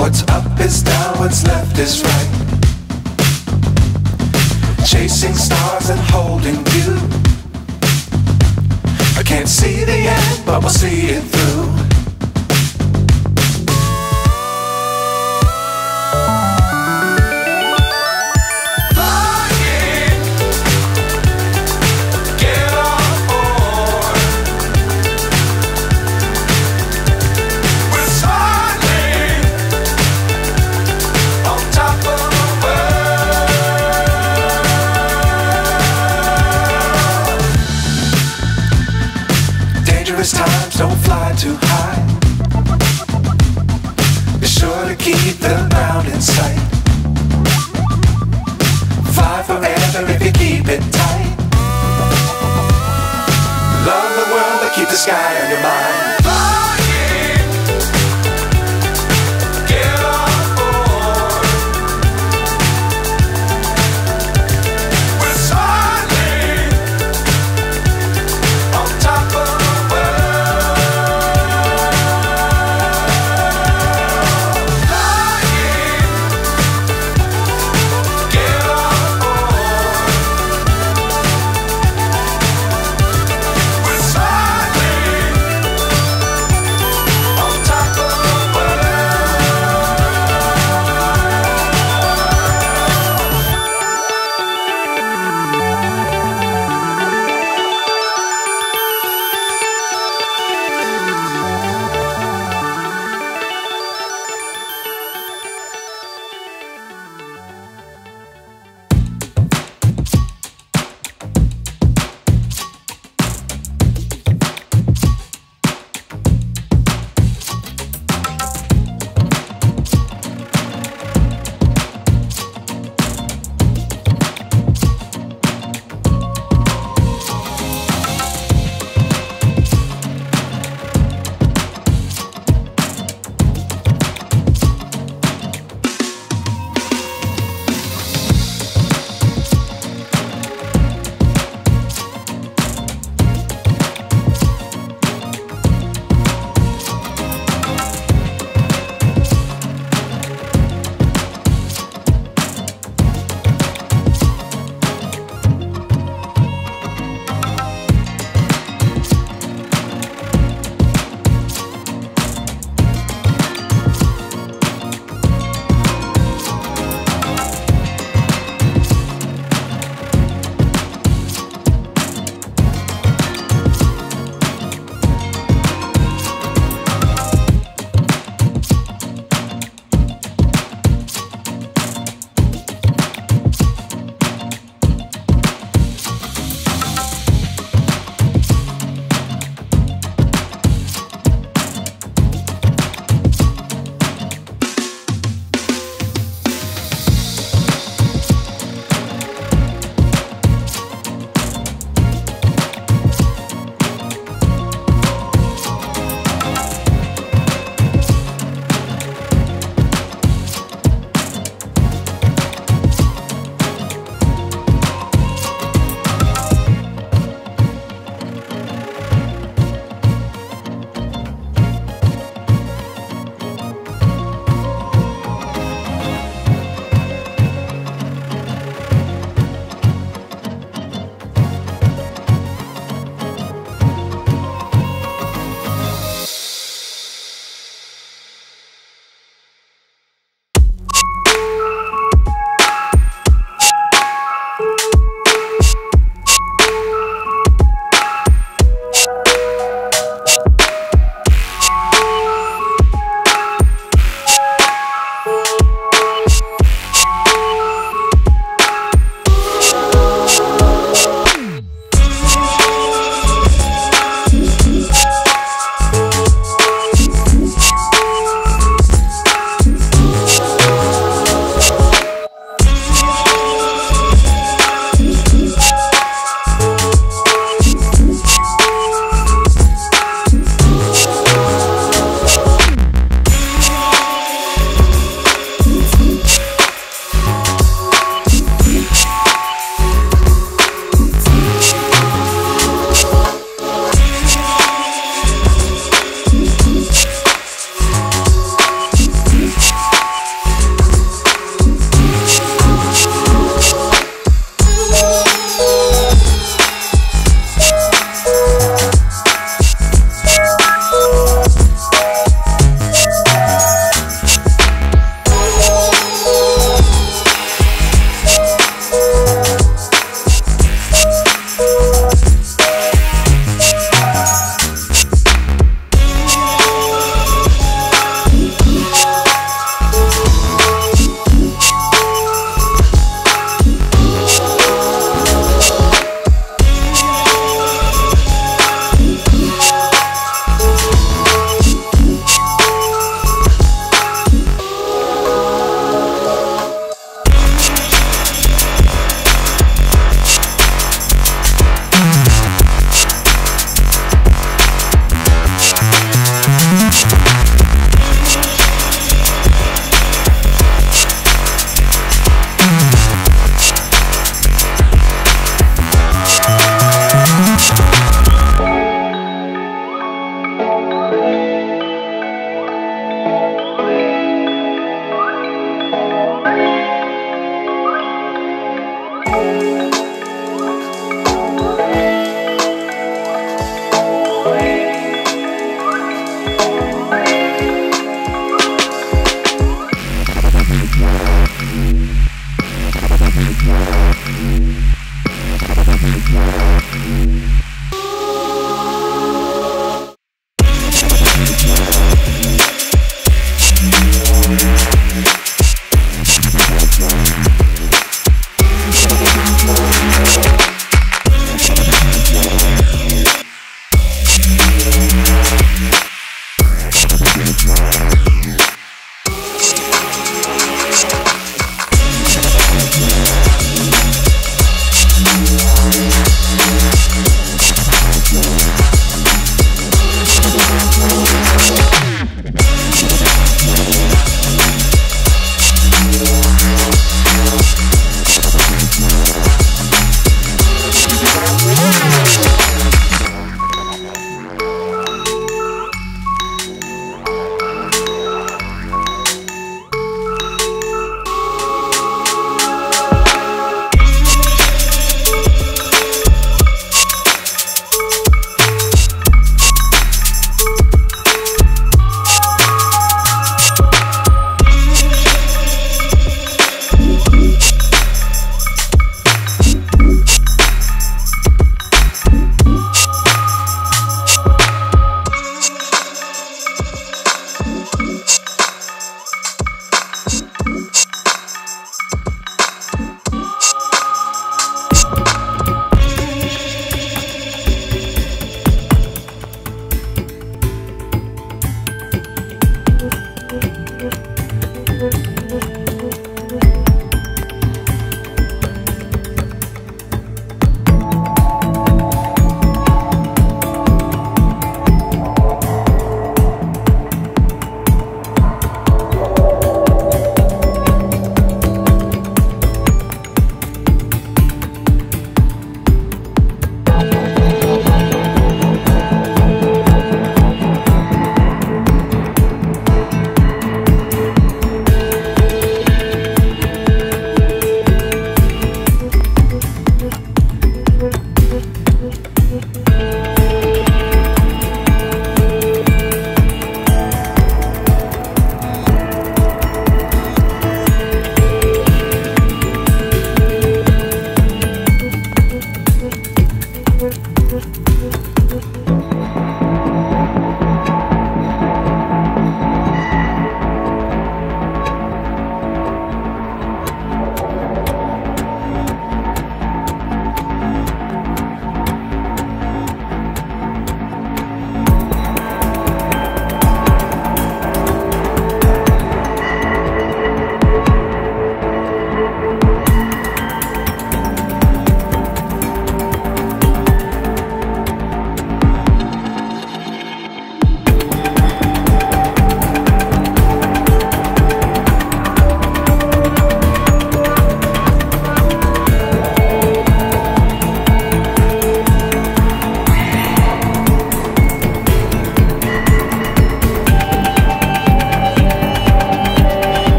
What's up is down, what's left is right. Chasing stars and holding you. I can't see the end, but we'll see it through. Times don't fly too high. Be sure to keep the ground in sight. Fly forever if you keep it tight. Love the world, but keep the sky on your mind.